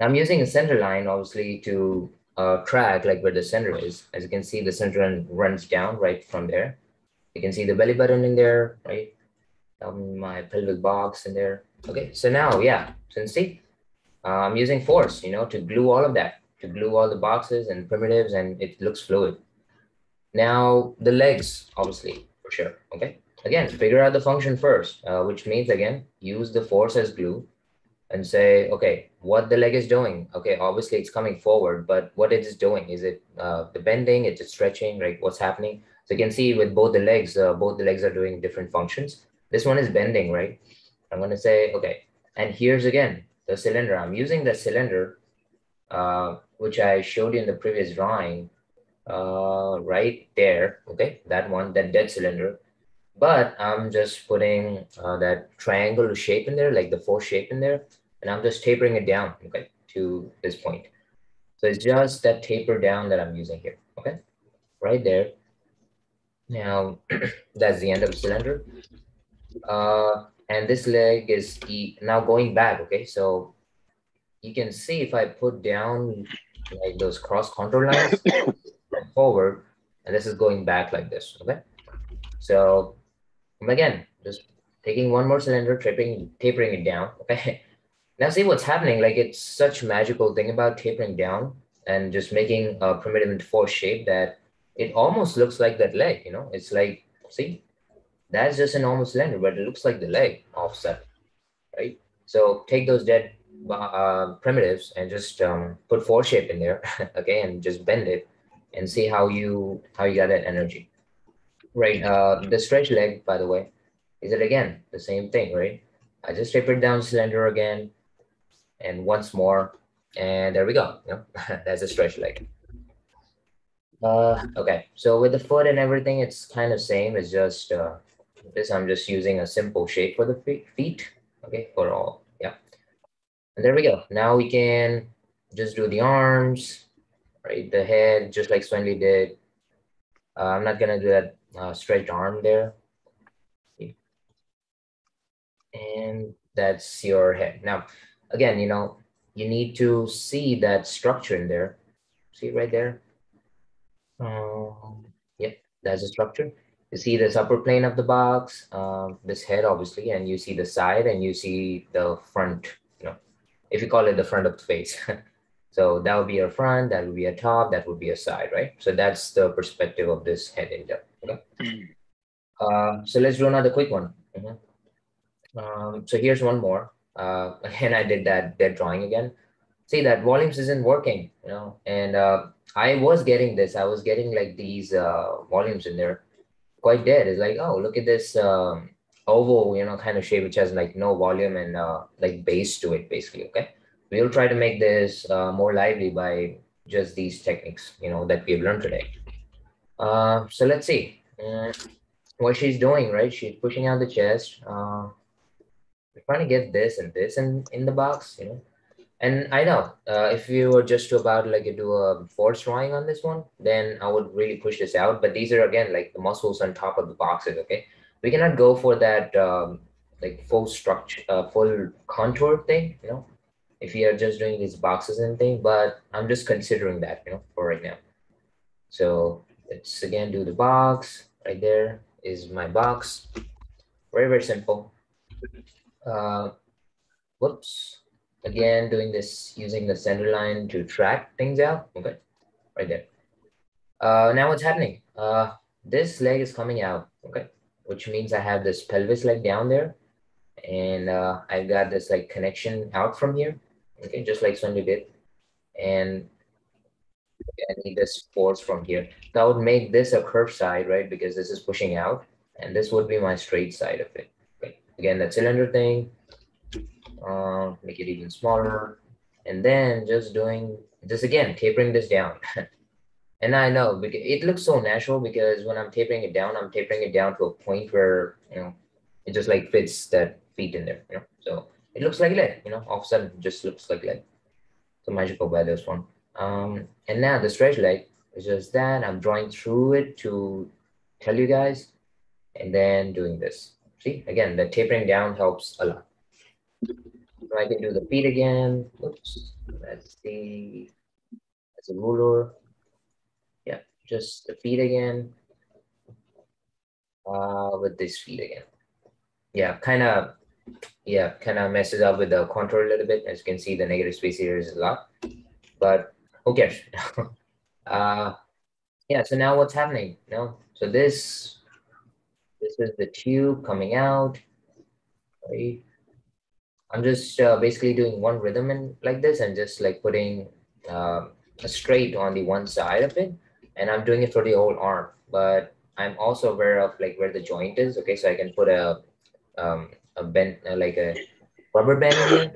I'm using a center line, obviously, to Uh, track like where the center is. As you can see, the center run, runs down right from there. You can see the belly button in there, right? Um, my pelvic box in there. Okay, so now, yeah, so see, uh, I'm using force, you know, to glue all of that, to glue all the boxes and primitives, and it looks fluid. Now, the legs, obviously, for sure, okay? Again, figure out the function first, uh, which means, again, use the force as glue and say, okay, what the leg is doing. Okay, obviously it's coming forward, but what it is doing, is it uh, the bending, is it stretching, like what's happening? So you can see with both the legs, uh, both the legs are doing different functions. This one is bending, right? I'm gonna say, okay, and here's again, the cylinder. I'm using the cylinder, uh, which I showed you in the previous drawing, uh, right there, okay? That one, that dead cylinder. But I'm just putting uh, that triangle shape in there, like the force shape in there. And I'm just tapering it down, okay, to this point. So it's just that taper down that I'm using here, okay? Right there. Now, that's the end of the cylinder. Uh, and this leg is e now going back, okay? So you can see if I put down like those cross contour lines forward, and this is going back like this, okay? So again, just taking one more cylinder, tapering, tapering it down, okay? Now see what's happening, like it's such magical thing about tapering down and just making a primitive into force shape that it almost looks like that leg, you know? It's like, see, that's just an almost cylinder, but it looks like the leg offset, right? So take those dead uh, primitives and just um, put force shape in there, okay? And just bend it and see how you how you got that energy, right? Uh, the stretch leg, by the way, is it again, the same thing, right? I just tapered down cylinder again and once more, and there we go, you know? That's a stretch leg. Uh, okay, so with the foot and everything, it's kind of same. It's just uh, this, I'm just using a simple shape for the feet, okay, for all, yeah. And there we go. Now we can just do the arms, right, the head, just like Swendly did. Uh, I'm not gonna do that uh, stretched arm there. And that's your head. Now, again, you know, you need to see that structure in there. See right there? Um, yeah, that's the structure. You see this upper plane of the box, uh, this head, obviously, and you see the side and you see the front, you know, if you call it the front of the face. So that would be your front, that would be your top, that would be your side, right? So that's the perspective of this head in there, okay? Uh, so let's do another quick one. Mm-hmm. Um, so here's one more, uh, and I did that dead drawing again. See that volumes isn't working, you know, and uh, I was getting this, I was getting like these uh, volumes in there quite dead. It's like, oh, look at this um, oval, you know, kind of shape, which has like no volume and uh, like base to it, basically, okay? We'll try to make this uh, more lively by just these techniques, you know, that we've learned today. Uh, so let's see uh, what she's doing, right? She's pushing out the chest. Uh, We're trying to get this and this and in the box, you know. And I know uh, if you were just to about like you do a force drawing on this one, then I would really push this out. But these are again like the muscles on top of the boxes. Okay, we cannot go for that um, like full structure, uh, full contour thing, you know. If you are just doing these boxes and thing, but I'm just considering that, you know, for right now. So let's again do the box. Right there is my box. Very very simple. Uh, whoops, again, doing this, using the center line to track things out. Okay, right there. Uh, now what's happening? Uh, this leg is coming out, okay? Which means I have this pelvis leg down there and uh, I've got this like connection out from here, okay? Just like Swendly did. And I need this force from here. That would make this a curved side, right? Because this is pushing out and this would be my straight side of it. Again, that cylinder thing, uh, make it even smaller. And then just doing this again, tapering this down. And I know because it looks so natural because when I'm tapering it down, I'm tapering it down to a point where, you know, it just like fits that feet in there, you know? So it looks like lead, you know, all of a sudden it just looks like lead. So magical by this one. Um, and now the stretch leg is just that I'm drawing through it to tell you guys and then doing this. See, again, the tapering down helps a lot. So I can do the feet again. Oops, that's the, that's a ruler. Yeah, just the feet again. Uh, with this feet again. Yeah, kind of, yeah, kind of messes up with the contour a little bit. As you can see, the negative space here is a lot, but who cares? uh, yeah, so now what's happening? No, so this, This is the tube coming out, right? I'm just uh, basically doing one rhythm in like this and just like putting uh, a straight on the one side of it. And I'm doing it for the whole arm, but I'm also aware of like where the joint is. Okay, so I can put a, um, a bend, uh, like a rubber band in there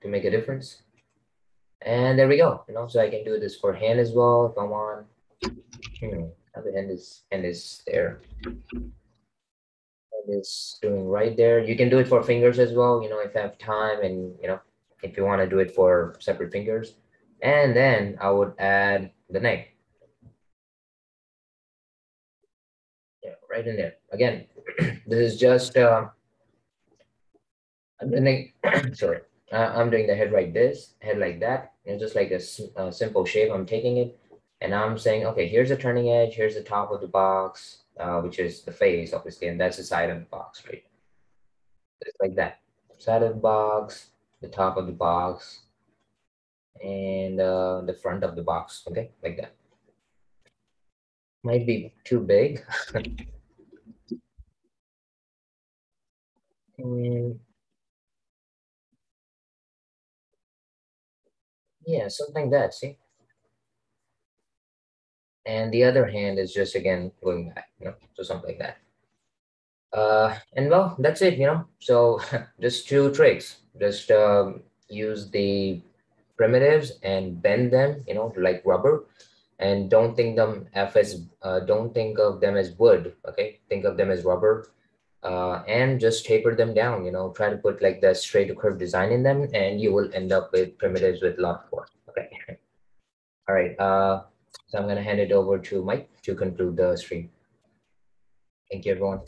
to make a difference. And there we go, you know, so I can do this for hand as well, if I want. Hmm, the hand is, hand is there. Is doing right there. You can do it for fingers as well, you know, if I have time and, you know, if you want to do it for separate fingers. And then I would add the neck. Yeah, right in there. Again, this is just, uh, I'm doing, sorry, uh, I'm doing the head like this, head like that, and just like a, a simple shape, I'm taking it And I'm saying, okay, here's the turning edge, here's the top of the box, uh, which is the face, obviously, and that's the side of the box, right? It's like that. Side of the box, the top of the box, and uh, the front of the box, okay? Like that. Might be too big. And yeah, something like that, see? And the other hand is just, again, going back, you know, so something like that. Uh, and well, that's it, you know, so just two tricks, just um, use the primitives and bend them, you know, like rubber, and don't think them as, uh, don't think of them as wood, okay, think of them as rubber, uh, and just taper them down, you know, try to put like the straight to curve design in them, and you will end up with primitives with a lot more, okay. All right. Uh, So I'm going to hand it over to Mike to conclude the stream. Thank you, everyone.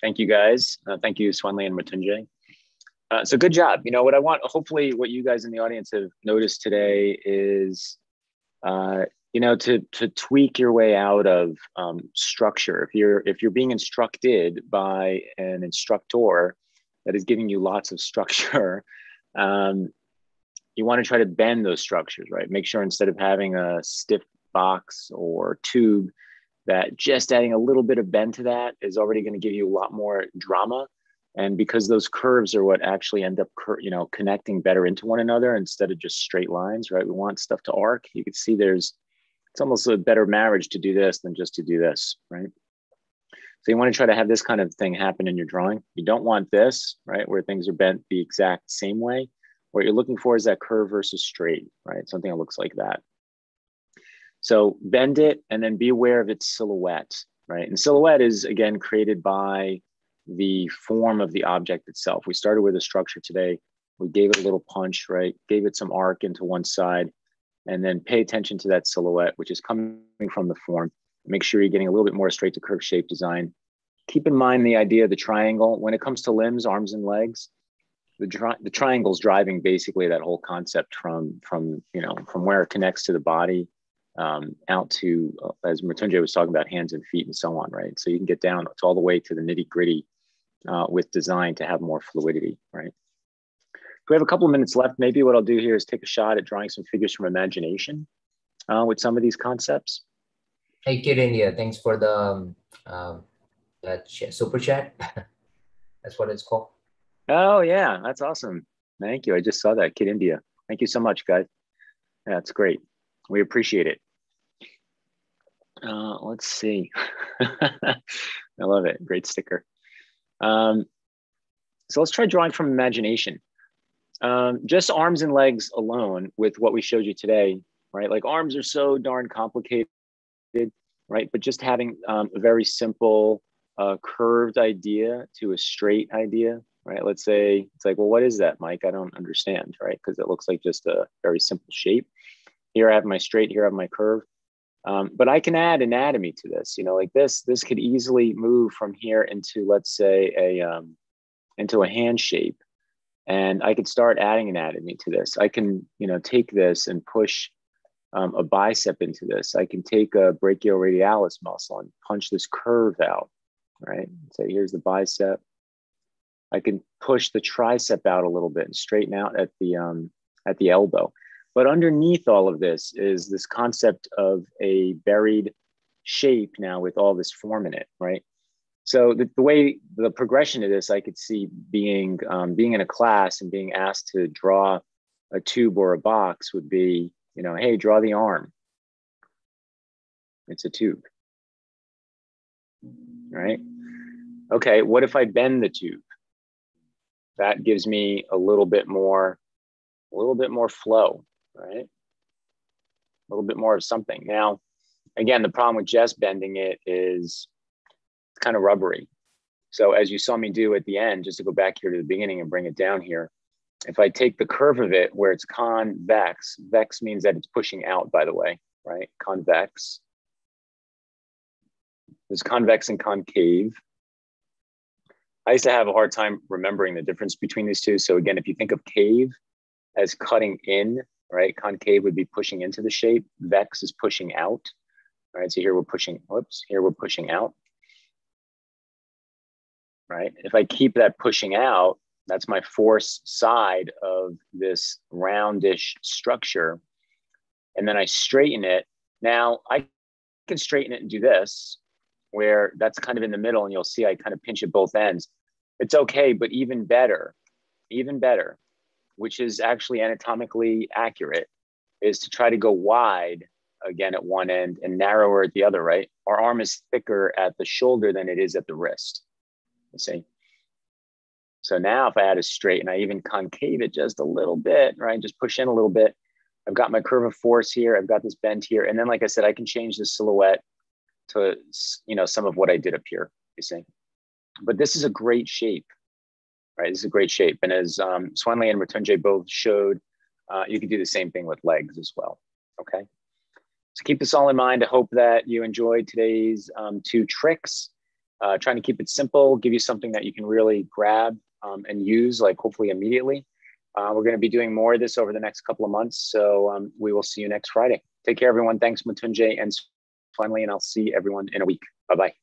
Thank you, guys. Uh, thank you, Swendly and Mritunjay. Uh, so good job. You know, what I want, hopefully what you guys in the audience have noticed today is, uh, you know, to, to tweak your way out of um, structure. If you're, if you're being instructed by an instructor that is giving you lots of structure, um, you want to try to bend those structures, right? Make sure instead of having a stiff box or tube, that just adding a little bit of bend to that is already going to give you a lot more drama. And because those curves are what actually end up, you know, connecting better into one another instead of just straight lines, right? We want stuff to arc. You can see there's, it's almost a better marriage to do this than just to do this, right? So you want to try to have this kind of thing happen in your drawing. You don't want this, right? Where things are bent the exact same way. What you're looking for is that curve versus straight, right? Something that looks like that. So bend it and then be aware of its silhouette, right? And silhouette is, again, created by the form of the object itself. We started with a structure today. We gave it a little punch, right? Gave it some arc into one side, and then pay attention to that silhouette, which is coming from the form. Make sure you're getting a little bit more straight to curve shape design. Keep in mind the idea of the triangle. When it comes to limbs, arms, and legs, The, tri the triangle's driving basically that whole concept from, from, you know, from where it connects to the body um, out to, uh, as Mritunjay was talking about, hands and feet and so on, right? So you can get down to all the way to the nitty gritty uh, with design to have more fluidity, right? If we have a couple of minutes left, maybe what I'll do here is take a shot at drawing some figures from imagination uh, with some of these concepts. Hey, Kid India, thanks for the um, uh, that super chat. That's what it's called. Oh, yeah, that's awesome. Thank you. I just saw that, Kid India. Thank you so much, guys. That's great. We appreciate it. Uh, let's see. I love it. Great sticker. Um, so let's try drawing from imagination. Um, just arms and legs alone with what we showed you today, right? Like arms are so darn complicated, right? But just having um, a very simple uh, curved idea to a straight idea, right? Let's say it's like, well, what is that, Mike? I don't understand, right? Because it looks like just a very simple shape. Here I have my straight, here I have my curve. Um, but I can add anatomy to this, you know, like this, this could easily move from here into, let's say, a, um, into a hand shape. And I could start adding anatomy to this. I can, you know, take this and push um, a bicep into this. I can take a brachioradialis muscle and punch this curve out, right? So here's the bicep. I can push the tricep out a little bit and straighten out at the, um, at the elbow. But underneath all of this is this concept of a buried shape now with all this form in it, right? So the, the way, the progression of this, I could see being, um, being in a class and being asked to draw a tube or a box would be, you know, hey, draw the arm. It's a tube, right? Okay, what if I bend the tube? That gives me a little bit more, a little bit more flow, right? A little bit more of something. Now, again, the problem with just bending it is it's kind of rubbery. So as you saw me do at the end, just to go back here to the beginning and bring it down here, if I take the curve of it where it's convex, vex means that it's pushing out, by the way, right? Convex. There's convex and concave. I used to have a hard time remembering the difference between these two. So again, if you think of cave, as cutting in, right? Concave would be pushing into the shape. Vex is pushing out, right? So here we're pushing, whoops, here we're pushing out, right? If I keep that pushing out, that's my force side of this roundish structure. And then I straighten it. Now I can straighten it and do this, where that's kind of in the middle, and you'll see I kind of pinch at both ends. It's okay, but even better, even better, which is actually anatomically accurate, is to try to go wide again at one end and narrower at the other, right? Our arm is thicker at the shoulder than it is at the wrist, you see? So now if I add a straighten, I even concave it just a little bit, right? Just push in a little bit. I've got my curve of force here. I've got this bend here. And then, like I said, I can change the silhouette to, you know, some of what I did up here, you see? But this is a great shape, right? This is a great shape. And as um, Swendly and Mritunjay both showed, uh, you can do the same thing with legs as well, okay? So keep this all in mind. I hope that you enjoyed today's um, two tricks. Uh, trying to keep it simple, give you something that you can really grab um, and use, like hopefully immediately. Uh, we're gonna be doing more of this over the next couple of months. So um, we will see you next Friday. Take care, everyone. Thanks, Mritunjay and Swendly, and I'll see everyone in a week. Bye-bye.